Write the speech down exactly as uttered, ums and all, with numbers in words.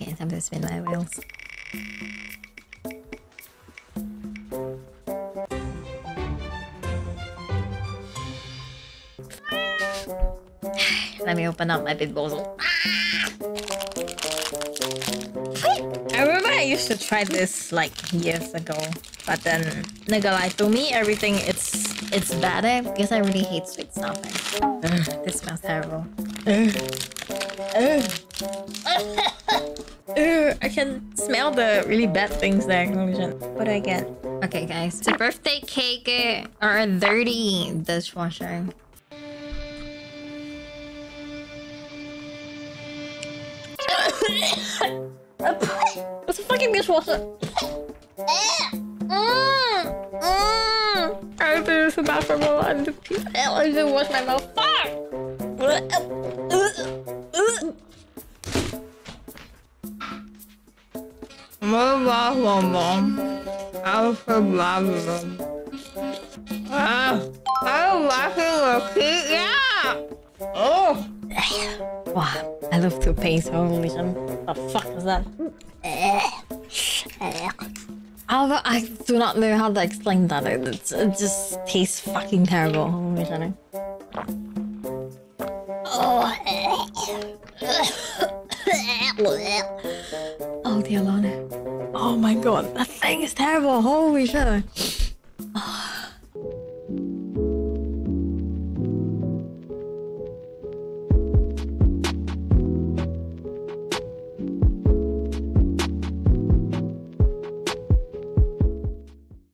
Okay, time to spin my wheels. Let me open up my BeanBoozled. I remember I used to try this like years ago, but then nigga like to me everything it's it's better because I really hate sweet stuff. Ugh, this smells terrible. Ugh. Ugh. Ugh, I can smell the really bad things there. What do I get? Okay guys, it's a birthday cake or a dirty dishwasher. It's a fucking dishwasher. I have to use the bathroom a lot. I didn't wash my mouth. Oh, wow, I love to paste. Holy shit. What the fuck is that? Although I do not know how to explain that. It's, it just tastes fucking terrible. Holy shit. Oh, dear Lord. Oh my god, that thing is terrible. Holy shit.